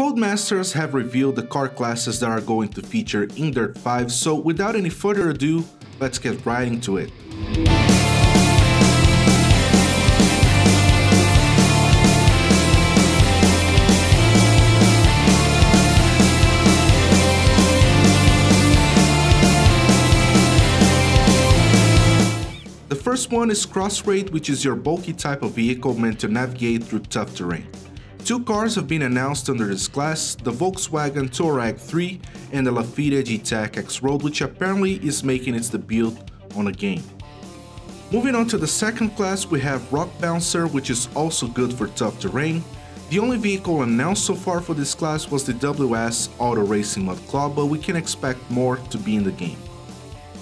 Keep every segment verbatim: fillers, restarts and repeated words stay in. Codemasters have revealed the car classes that are going to feature in Dirt five, so without any further ado, let's get right into it. The first one is Cross Raid, which is your bulky type of vehicle meant to navigate through tough terrain. Two cars have been announced under this class, the Volkswagen Touareg three and the Lafitte G-Tec X-Road, which apparently is making its debut on a game. Moving on to the second class, we have Rock Bouncer, which is also good for tough terrain. The only vehicle announced so far for this class was the W S Auto Racing Mud Club, but we can expect more to be in the game.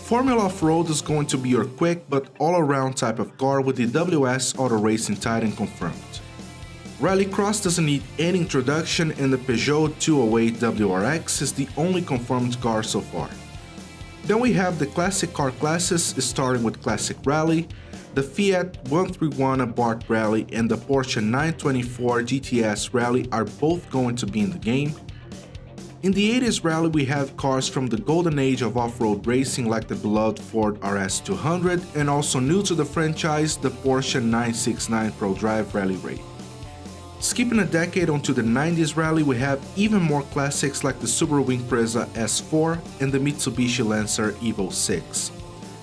Formula Off-Road is going to be your quick but all-around type of car, with the W S Auto Racing Titan confirmed. Rallycross doesn't need any introduction, and the Peugeot two oh eight W R X is the only confirmed car so far. Then we have the classic car classes, starting with Classic Rally, the Fiat one thirty-one Abarth Rally and the Porsche nine twenty-four G T S Rally are both going to be in the game. In the eighties Rally, we have cars from the golden age of off-road racing like the beloved Ford R S two hundred and also new to the franchise, the Porsche nine sixty-nine Prodrive Rally Raid. Skipping a decade onto the nineties Rally, we have even more classics like the Subaru Impreza S four and the Mitsubishi Lancer Evo six.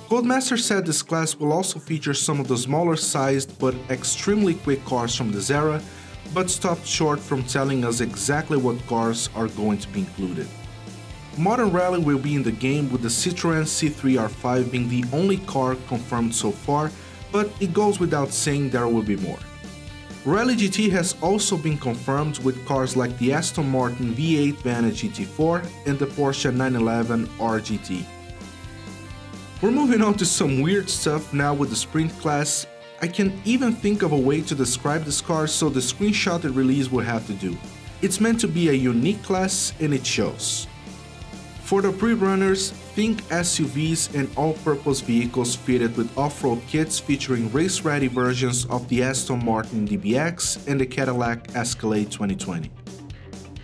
Codemasters said this class will also feature some of the smaller sized but extremely quick cars from this era, but stopped short from telling us exactly what cars are going to be included. Modern Rally will be in the game, with the Citroën C three R five being the only car confirmed so far, but it goes without saying there will be more. Rally G T has also been confirmed, with cars like the Aston Martin V eight Vantage G T four and the Porsche nine eleven R G T. We're moving on to some weird stuff now with the Sprint class. I can't even think of a way to describe this car, so the screenshotted release will have to do. It's meant to be a unique class and it shows. For the pre-runners, think S U Vs and all-purpose vehicles fitted with off-road kits featuring race-ready versions of the Aston Martin D B X and the Cadillac Escalade twenty twenty.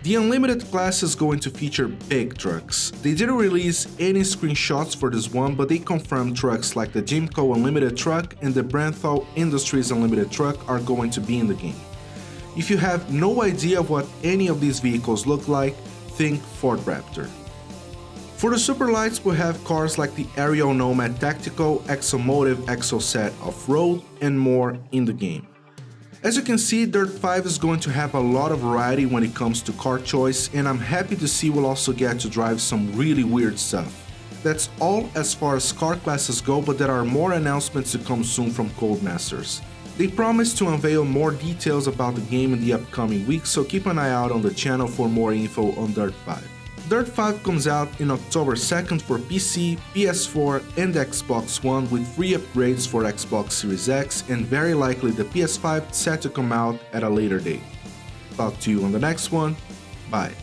The Unlimited class is going to feature big trucks. They didn't release any screenshots for this one, but they confirmed trucks like the Jimco Unlimited Truck and the Branthal Industries Unlimited Truck are going to be in the game. If you have no idea what any of these vehicles look like, think Ford Raptor. For the Super Lights, we have cars like the Ariel Nomad Tactical, ExoMotive, Exo Set Off-Road and more in the game. As you can see, Dirt five is going to have a lot of variety when it comes to car choice, and I'm happy to see we'll also get to drive some really weird stuff. That's all as far as car classes go, but there are more announcements to come soon from Codemasters. They promise to unveil more details about the game in the upcoming weeks, so keep an eye out on the channel for more info on Dirt five. Dirt five comes out in October second for P C, P S four and Xbox One, with free upgrades for Xbox Series X and very likely the P S five, set to come out at a later date. Talk to you on the next one. Bye.